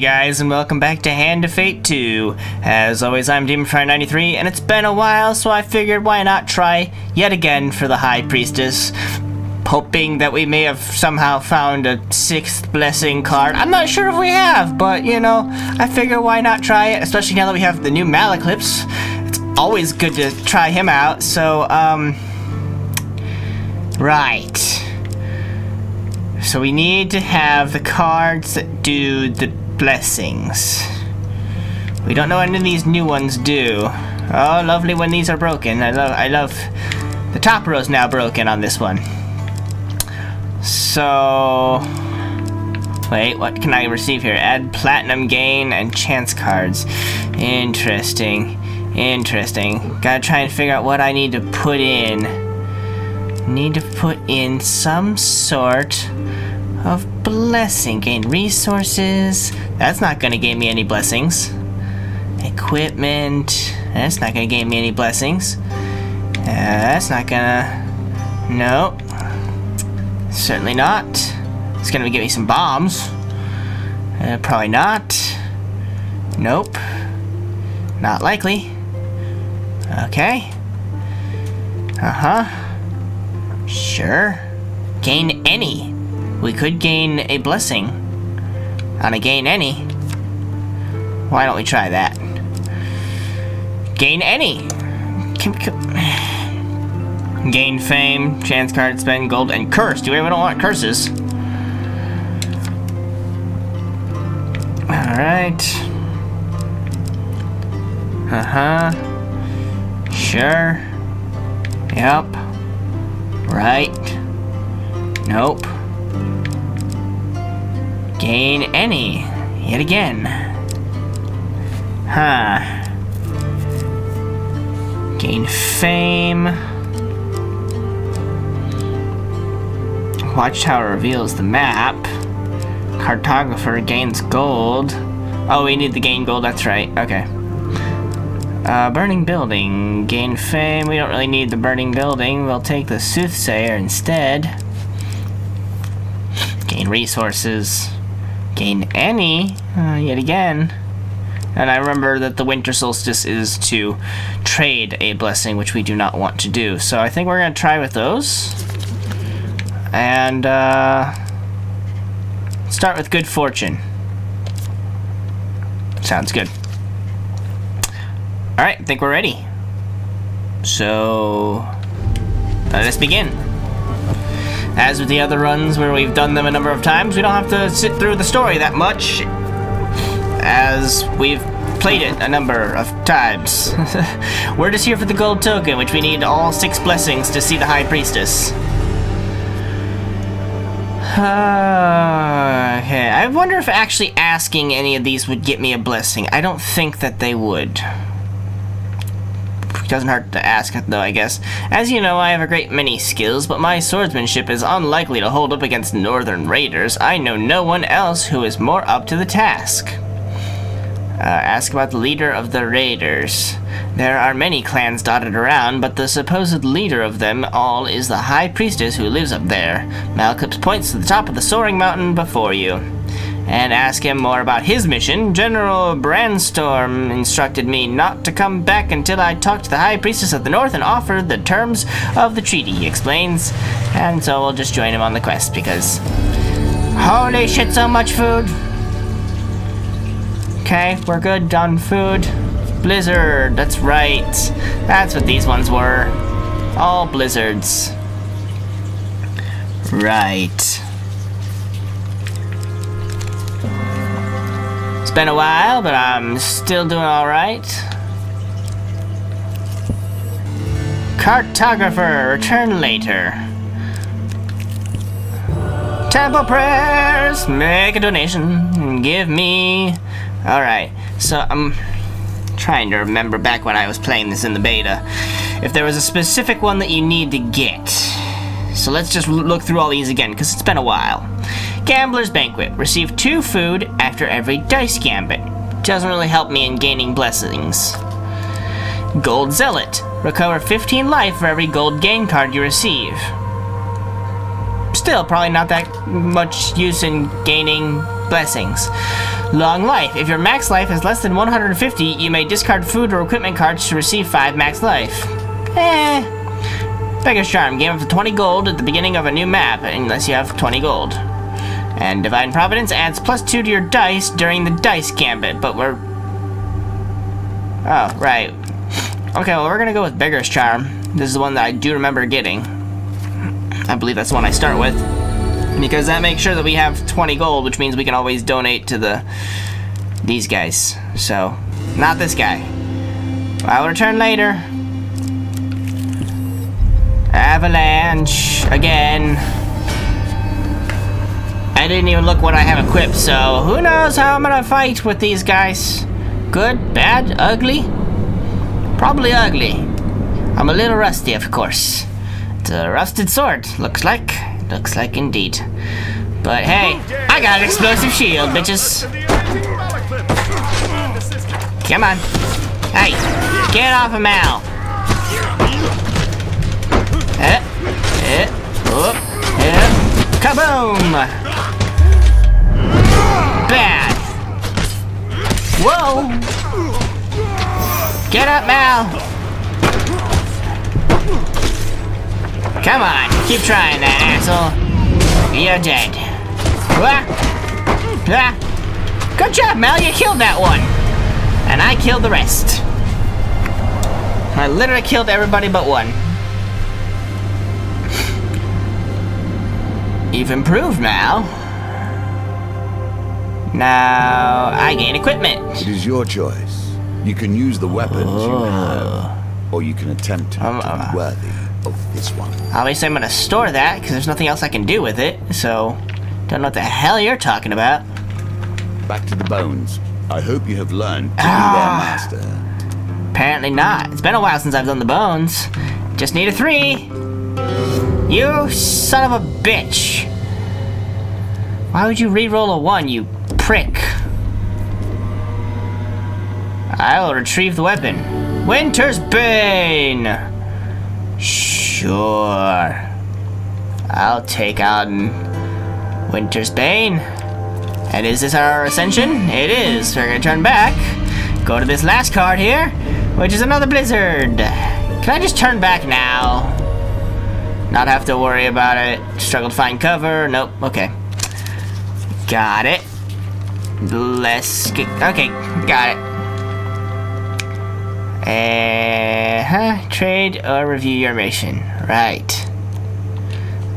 guys, and welcome back to Hand of Fate 2. As always, I'm DemonFire93, and it's been a while, so I figured why not try yet again for the High Priestess, hoping that we may have somehow found a 6th blessing card. I'm not sure if we have, but, you know, I figure why not try it, especially now that we have the new Malaclypse. It's always good to try him out, so, right. So we need to have the cards that do the blessings. We don't know what any of these new ones do. Oh, lovely when these are broken. I love the top row is now broken on this one. So wait, what can I receive here? Add platinum gain and chance cards. Interesting. Interesting. Gotta try and figure out what I need to put in. Need to put in some sort of blessing. Gain resources. That's not going to gain me any blessings. Equipment. That's not going to gain me any blessings. That's not going to... No. Certainly not. It's going to give me some bombs. Probably not. Nope. Not likely. Okay. Uh-huh. Sure. Gain any. We could gain a blessing on a gain any. Why don't we try that? Gain any. Gain fame, chance card, spend gold, and curse. Do we don't want curses? Alright. Uh-huh. Sure. Yep. Right. Nope. Gain any. Yet again. Huh. Gain fame. Watchtower reveals the map. Cartographer gains gold. Oh, we need the gain gold. That's right. Okay. Burning building. Gain fame. We don't really need the burning building. We'll take the soothsayer instead. Gain resources. Gain any. Yet again. And I remember that the winter solstice is to trade a blessing, which we do not want to do. So I think we're going to try with those. And start with good fortune. Sounds good. Alright, I think we're ready. So, let's begin. As with the other runs where we've done them a number of times, we don't have to sit through the story that much, as we've played it a number of times. We're just here for the gold token, which we need all 6 blessings to see the High Priestess. Okay, I wonder if actually asking any of these would get me a blessing. I don't think that they would. Doesn't hurt to ask, though, I guess. As you know, I have a great many skills, but my swordsmanship is unlikely to hold up against northern raiders. I know no one else who is more up to the task. Ask about the leader of the raiders. There are many clans dotted around, but the supposed leader of them all is the High Priestess who lives up there. Malaclypse points to the top of the soaring mountain before you. And ask him more about his mission. General Brandstorm instructed me not to come back until I talked to the High Priestess of the North and offered the terms of the treaty, he explains. And so we'll just join him on the quest because... Holy shit, so much food! Okay, we're good on food. Blizzard, that's right. That's what these ones were. All blizzards. Right. It's been a while, but I'm still doing alright. Cartographer, return later. Temple prayers, make a donation, give me... Alright, so I'm trying to remember back when I was playing this in the beta, if there was a specific one that you need to get. So let's just look through all these again, because it's been a while. Gambler's Banquet. Receive 2 food after every dice gambit. Doesn't really help me in gaining blessings. Gold Zealot. Recover 15 life for every gold gain card you receive. Still, probably not that much use in gaining blessings. Long Life. If your max life is less than 150, you may discard food or equipment cards to receive 5 max life. Beggar's Charm. Gain up to 20 gold at the beginning of a new map, unless you have 20 gold. And Divine Providence adds +2 to your dice during the dice gambit, but we're... Oh, right. Okay, well, we're gonna go with Beggar's Charm. This is the one that I do remember getting. I believe that's the one I start with, because that makes sure that we have 20 gold, which means we can always donate to these guys. So, not this guy. I will return later. Avalanche again. I didn't even look what I have equipped, so who knows how I'm gonna fight with these guys. Good, bad, ugly? Probably ugly. I'm a little rusty, of course. It's a rusted sword, looks like. Looks like indeed. But hey, I got an explosive shield, bitches. Come on. Hey, get off of Mal. Kaboom! Bad. Whoa! Get up, Mal. Come on, keep trying that, asshole. You're dead. Wah. Wah. Good job, Mal, you killed that one. And I killed the rest. I literally killed everybody but one. You've improved, Mal. Now, I gain equipment. It is your choice. You can use the weapons you have, or you can attempt to be worthy. This one. Obviously, I'm gonna store that because there's nothing else I can do with it. So, don't know what the hell you're talking about. Back to the bones. I hope you have learned to be their master. Apparently not. It's been a while since I've done the bones. Just need a 3. You son of a bitch! Why would you re-roll a 1, you prick? I will retrieve the weapon. Winter's Bane. Sure. I'll take out Winter's Bane. And is this our ascension? It is. We're gonna turn back. Go to this last card here, which is another blizzard. Can I just turn back now? Not have to worry about it. Struggle to find cover. Nope. Okay. Got it. Let's get... Okay. Got it. Trade or review your mission. Right.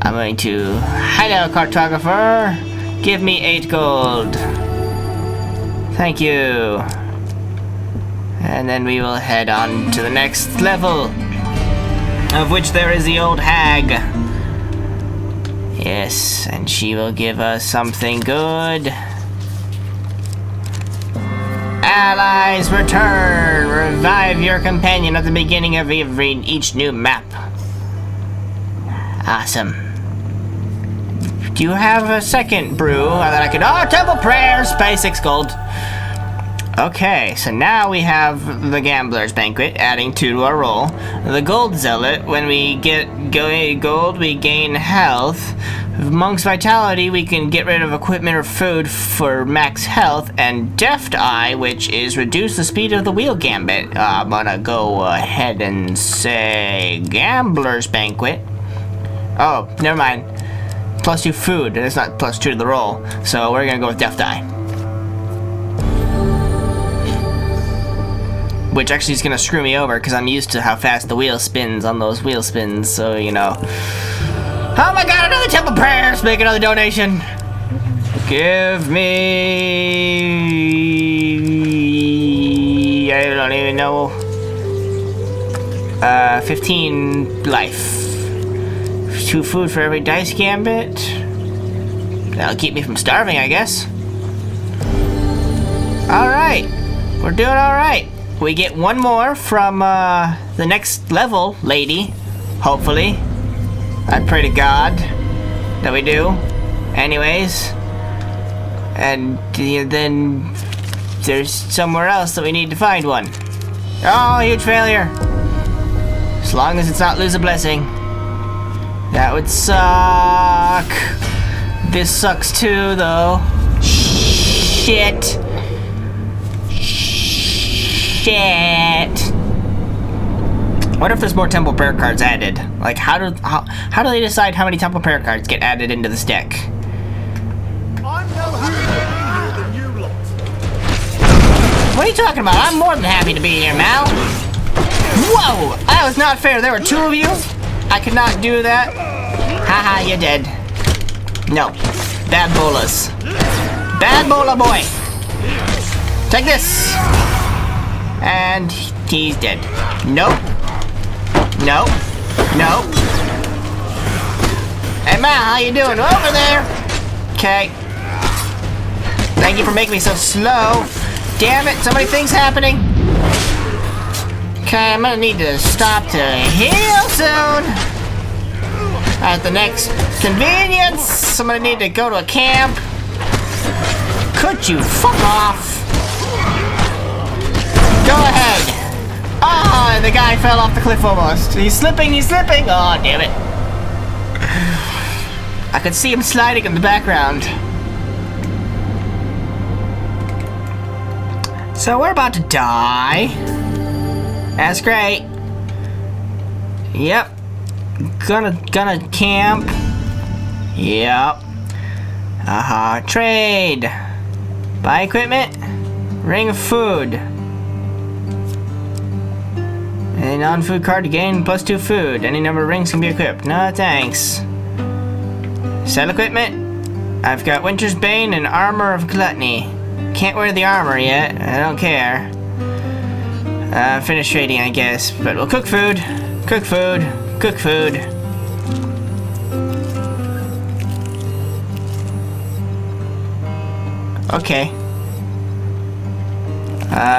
I'm going to hideout cartographer. Give me 8 gold. Thank you. And then we will head on to the next level, of which there is the old hag. Yes, and she will give us something good. Allies return! Revive your companion at the beginning of each new map. Awesome. Do you have a second brew that I could... Oh, Temple Prayers! Pay 6 gold. Okay, so now we have the Gambler's Banquet, adding 2 to our roll. The Gold Zealot, when we get gold, we gain health. Monk's Vitality, we can get rid of equipment or food for max health. And Deft Eye, which is reduce the speed of the wheel gambit. I'm gonna go ahead and say Gambler's Banquet. Oh, never mind. +2 food, and it's not +2 to the roll. So we're gonna go with Deft Eye. Which actually is gonna screw me over, because I'm used to how fast the wheel spins on those wheel spins, so you know. Oh my god, another Temple Prayers! Make another donation! Give me... I don't even know... 15 life. 2 food for every dice gambit. That'll keep me from starving, I guess. Alright. We're doing alright. We get one more from the next level lady, hopefully. I pray to God that we do. Anyways, and then there's somewhere else that we need to find one. Oh, huge failure. As long as it's not lose a blessing. That would suck. This sucks too, though. Shit. Shit. What if there's more Temple Prayer cards added? Like, how do they decide how many Temple Prayer cards get added into this deck? I'm no happier than you lot. What are you talking about? I'm more than happy to be here, Mal. Whoa! That was not fair. There were two of you. I could not do that. Haha, you're dead. No. Bad bolas. Bad bola boy. Take this. And he's dead. Nope. No. No. Hey, Ma, how you doing? Over there. Okay. Thank you for making me so slow. Damn it, so many things happening. Okay, I'm gonna need to stop to heal soon. At the next convenience, I'm gonna need to go to a camp. Could you fuck off? Go ahead. Ah, oh, the guy fell off the cliff almost. He's slipping, he's slipping. Oh, damn it. I could see him sliding in the background. So we're about to die. That's great. Yep. Gonna camp. Yep. Aha, trade. Buy equipment. Ring of food. Any non-food card to gain plus 2 food. Any number of rings can be equipped. No, thanks. Sell equipment. I've got Winter's Bane and Armor of Gluttony. Can't wear the armor yet. I don't care. Finish trading, I guess. But we'll cook food. Cook food. Cook food. Okay.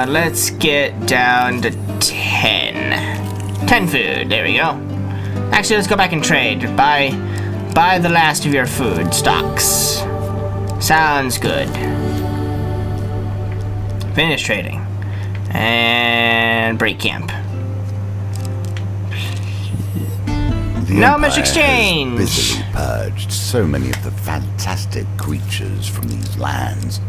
Let's get down to 10 food, there we go. Actually, let's go back and trade. Buy the last of your food stocks. Sounds good. Finish trading. And break camp. No much exchange! The Empire has busily purged so many of the fantastic creatures from these lands.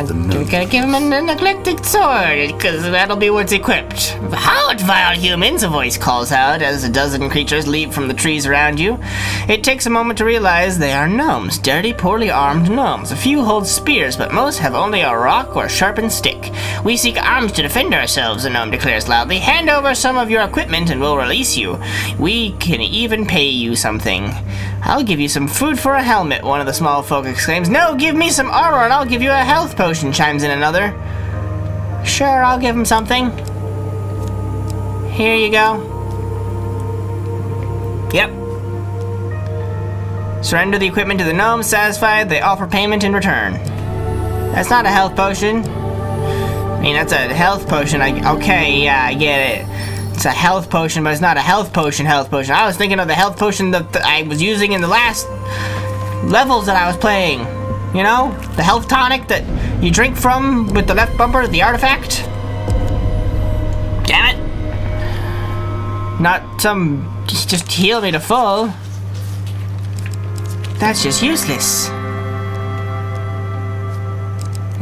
We gotta give him a neglected sword, because that'll be what's equipped. Out, vile humans, a voice calls out as a dozen creatures leap from the trees around you. It takes a moment to realize they are gnomes, dirty, poorly armed gnomes. A few hold spears, but most have only a rock or a sharpened stick. We seek arms to defend ourselves, the gnome declares loudly. Hand over some of your equipment and we'll release you. We can even pay you something. I'll give you some food for a helmet, one of the small folk exclaims. No, give me some armor and I'll give you a health potion, chimes in another. Sure, I'll give him something. Here you go. Yep. Surrender the equipment to the gnome. Satisfied, they offer payment in return. That's not a health potion. I mean, that's a health potion. Okay, yeah, I get it. It's a health potion, but it's not a health potion I was thinking of the health potion that I was using in the last levels that I was playing. You know? The health tonic that you drink from with the left bumper of the artifact. Damn it. Not some... Just heal me to full. That's just useless.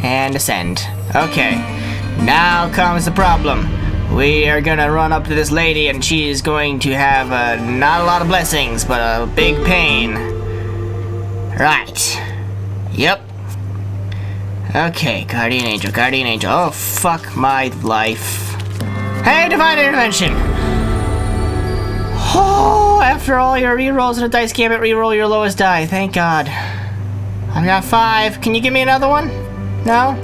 And ascend. Okay. Now comes the problem. We are gonna run up to this lady and she is going to have not a lot of blessings, but a big pain. Right. Yep. Okay, Guardian Angel, Guardian Angel. Oh, fuck my life. Hey, Divine Intervention! Oh, after all your rerolls in a dice gambit, reroll your lowest die. Thank God. I've got 5. Can you give me another one? No?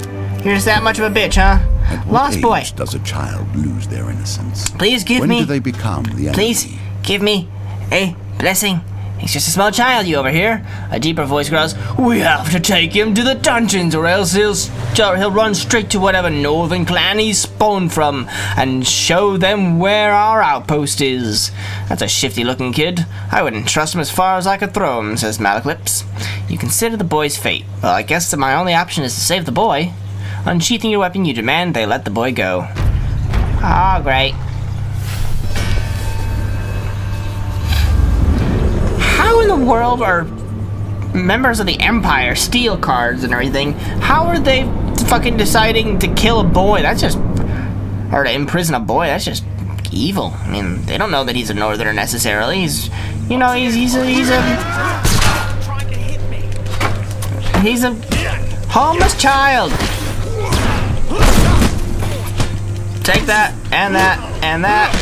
You're just that much of a bitch, huh? At Lost what age boy. Does a child lose their innocence? Please give me. When do they become the enemy? Please give me a blessing. He's just a small child, you over here. A deeper voice growls, we have to take him to the dungeons, or else he'll run straight to whatever northern clan he's spawned from and show them where our outpost is. That's a shifty-looking kid. I wouldn't trust him as far as I could throw him, says Malaclypse. You consider the boy's fate. Well, I guess that my only option is to save the boy. Unsheathing your weapon, you demand they let the boy go. Ah, oh, great. How in the world are members of the Empire, steel cards and everything, how are they fucking deciding to kill a boy, that's just, or to imprison a boy, that's just evil. I mean, they don't know that he's a northerner necessarily. He's, you know, he's a homeless child. Take that, and that, and that.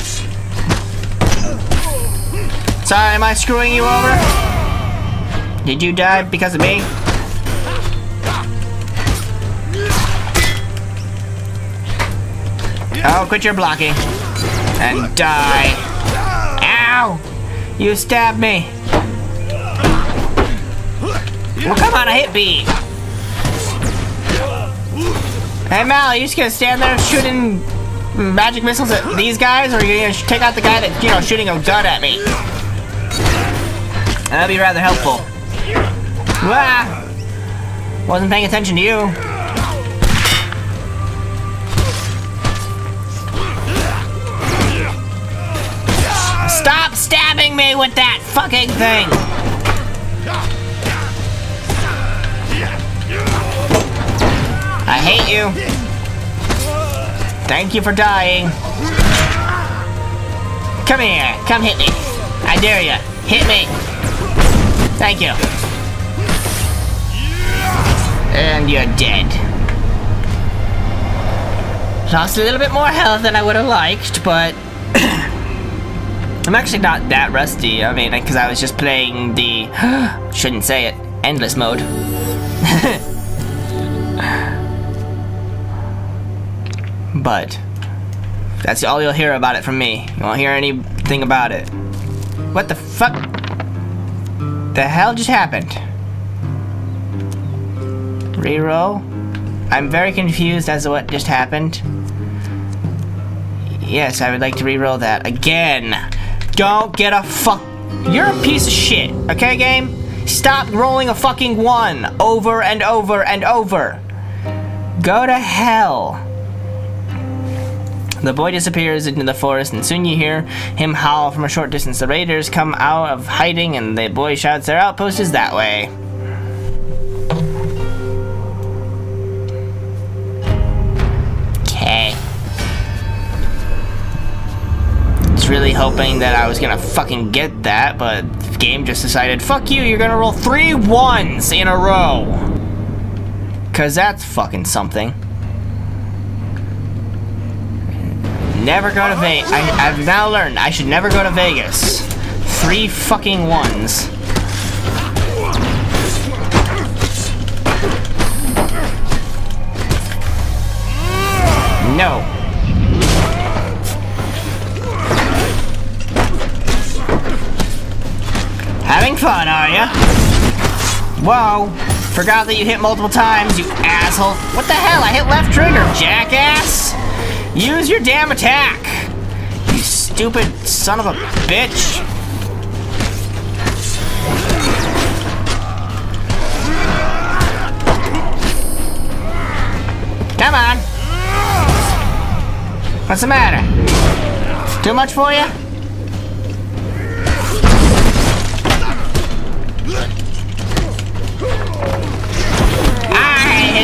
Sorry, am I screwing you over? Did you die because of me? Oh, quit your blocking. And die. Ow! You stabbed me. Well, come on, hit me. Hey, Mal, are you just gonna stand there shooting magic missiles at these guys, or are you gonna take out the guy that's, you know, shooting a gun at me? That'd be rather helpful. Wah! Wasn't paying attention to you. Stop stabbing me with that fucking thing! I hate you. Thank you for dying. Come here. Come hit me. I dare you. Hit me. Thank you. And you're dead. Lost a little bit more health than I would have liked, but... I'm actually not that rusty, I mean, because I was just playing the, shouldn't say it, endless mode. But, that's all you'll hear about it from me. You won't hear anything about it. What the fuck? The hell just happened? Reroll? I'm very confused as to what just happened. Yes, I would like to reroll that again. Don't get a fuck. You're a piece of shit, okay, game? Stop rolling a fucking one over and over and over. Go to hell. The boy disappears into the forest, and soon you hear him howl from a short distance. The raiders come out of hiding, and the boy shouts, "Their outpost is that way." Okay. Really hoping that I was gonna fucking get that, but the game just decided, fuck you, you're gonna roll 3 ones in a row. 'Cause that's fucking something. Never go to Vegas. I've now learned I should never go to Vegas. 3 fucking ones. No. Having fun, are ya? Whoa. Forgot that you hit multiple times, you asshole. What the hell? I hit left trigger, jackass. Use your damn attack. You stupid son of a bitch. Come on. What's the matter? Too much for you?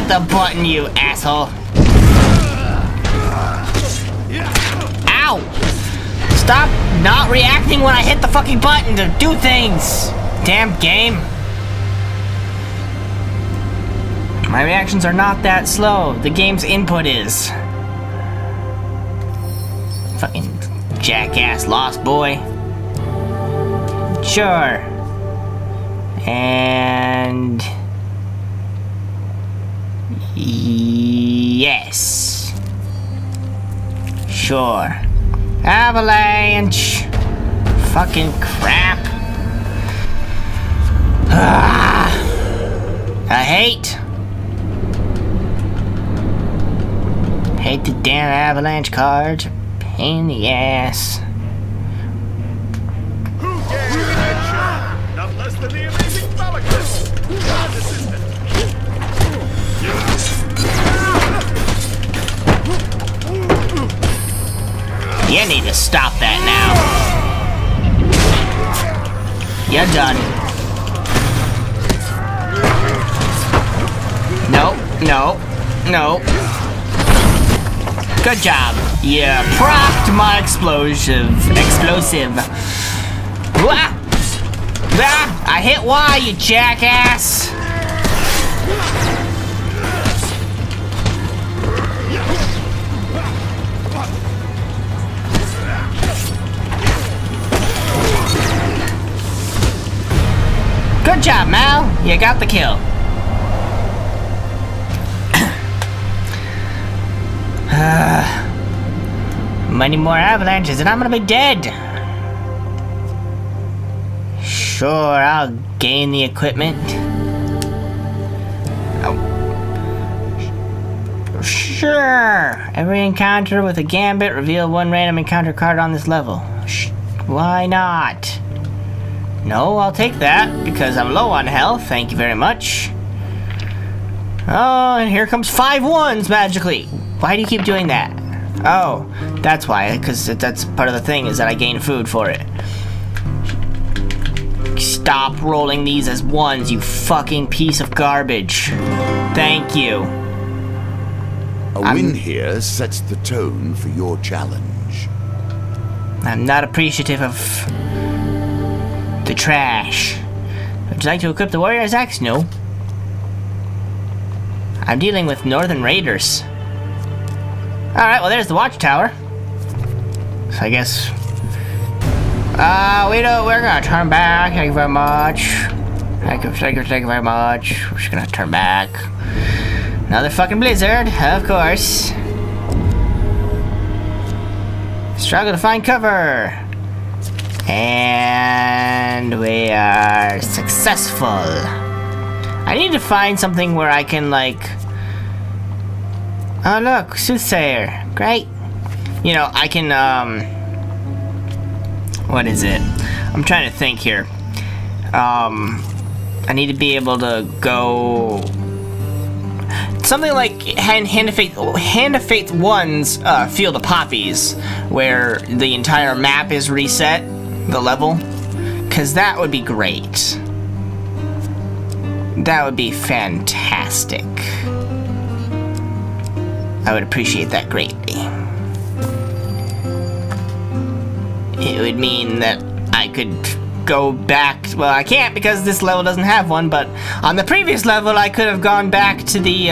Hit the button, you asshole. Ow! Stop not reacting when I hit the fucking button to do things! Damn game. My reactions are not that slow. The game's input is. Fucking jackass lost boy. Sure. And... yes. Sure. Avalanche. Fucking crap. Ah, I hate the damn avalanche card. Pain in the ass. Who gave that shot? Not less than the amazing Malaclypse. God assistant. You need to stop that now. You're done. No, no, No. Good job. Yeah, propped my explosive. Wah! Ah, I hit Y, you jackass. Good job, Mal. You got the kill. Many more avalanches and I'm gonna be dead. Sure, I'll gain the equipment. Oh. Sure. Every encounter with a gambit, reveal one random encounter card on this level. Why not? No, I'll take that, because I'm low on health, thank you very much. Oh, and here comes 5 ones magically. Why do you keep doing that? Oh, that's why, because that's part of the thing, is that I gain food for it. Stop rolling these as ones, you fucking piece of garbage. Thank you. A win here sets the tone for your challenge. I'm not appreciative of... the trash. Would you like to equip the warrior's axe? No. I'm dealing with northern raiders. Alright, well there's the watchtower. So I guess... we're gonna turn back. Thank you very much. Thank you very much. We're just gonna turn back. Another fucking blizzard, of course. Struggle to find cover. And we are successful. I need to find something where I can, like... Oh, look, Soothsayer. Great. You know, I can, what is it? I'm trying to think here. I need to be able to go... Something like Hand of Fate 1's Field of Poppies, where the entire map is reset. The level, because that would be great. That would be fantastic. I would appreciate that greatly. It would mean that I could go back. Well, I can't because this level doesn't have one, but on the previous level I could have gone back to the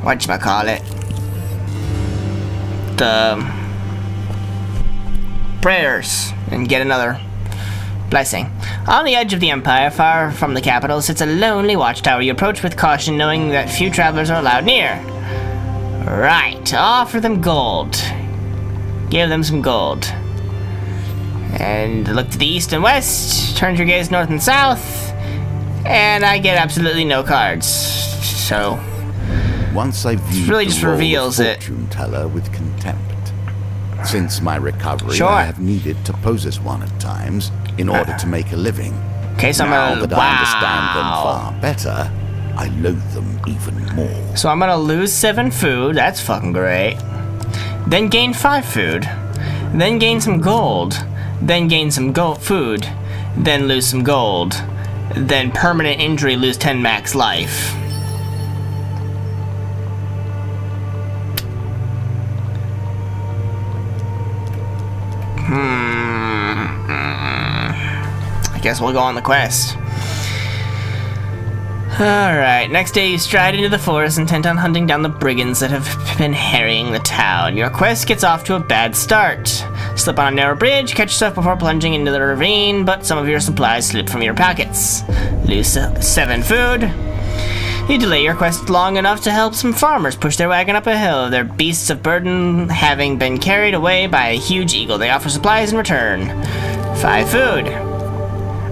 whatchamacallit, the prayers and get another blessing. On the edge of the empire, far from the capital, sits a lonely watchtower. You approach with caution, knowing that few travelers are allowed near. Right, offer them gold. Give them some gold. And look to the east and west, turn your gaze north and south, and I get absolutely no cards. So, once I view really just reveals it. Fortune teller with contempt. Since my recovery, sure. I have needed to pose as one at times in order to make a living. Okay, so now that I understand them far better, I loathe them even more. So I'm gonna lose 7 food. That's fucking great. Then gain 5 food. Then gain some gold. Then gain some food. Then lose some gold. Then permanent injury, lose 10 max life. I guess we'll go on the quest. Alright, next day you stride into the forest intent on hunting down the brigands that have been harrying the town. Your quest gets off to a bad start. Slip on a narrow bridge, catch yourself before plunging into the ravine, but some of your supplies slip from your pockets. Lose 7 food. You delay your quest long enough to help some farmers push their wagon up a hill, their beasts of burden having been carried away by a huge eagle. They offer supplies in return. 5 food.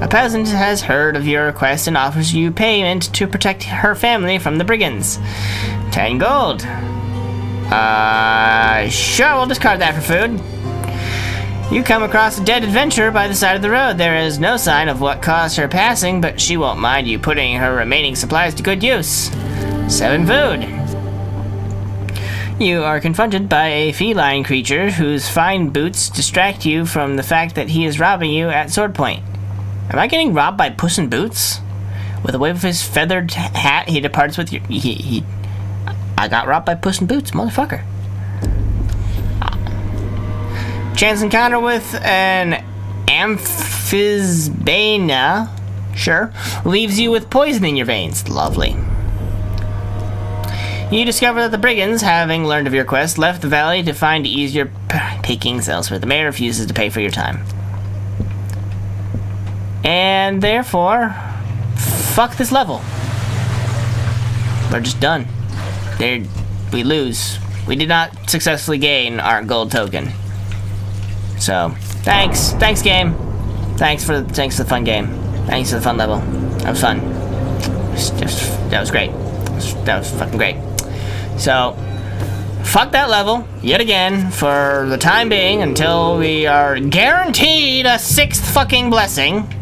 A peasant has heard of your request and offers you payment to protect her family from the brigands. 10 gold. Sure, we'll discard that for food. You come across a dead adventurer by the side of the road. There is no sign of what caused her passing, but she won't mind you putting her remaining supplies to good use. 7 food. You are confronted by a feline creature whose fine boots distract you from the fact that he is robbing you at sword point. Am I getting robbed by Puss in Boots? With a wave of his feathered hat, he departs with your... I got robbed by Puss in Boots, motherfucker. Chance encounter with an Amphysbane, sure, leaves you with poison in your veins. Lovely. You discover that the brigands, having learned of your quest, left the valley to find easier pickings elsewhere. The mayor refuses to pay for your time. And therefore, fuck this level. We're just done. There, we lose. We did not successfully gain our gold token. So, thanks. Thanks, game. Thanks for the fun game. Thanks for the fun level. That was fun. That was great. That was fucking great. So, fuck that level, yet again, for the time being, until we are guaranteed a 6th fucking blessing.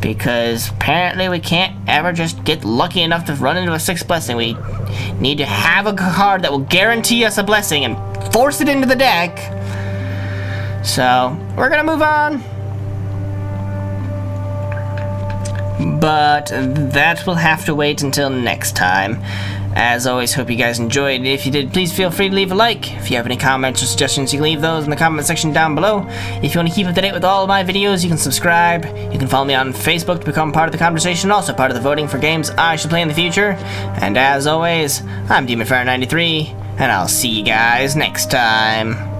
Because apparently we can't ever just get lucky enough to run into a 6th blessing. We need to have a card that will guarantee us a blessing and force it into the deck. So, we're gonna move on. But that will have to wait until next time. As always, hope you guys enjoyed. If you did, please feel free to leave a like. If you have any comments or suggestions, you can leave those in the comment section down below. If you want to keep up to date with all of my videos, you can subscribe. You can follow me on Facebook to become part of the conversation, also part of the voting for games I should play in the future. And as always, I'm DemonFire93, and I'll see you guys next time.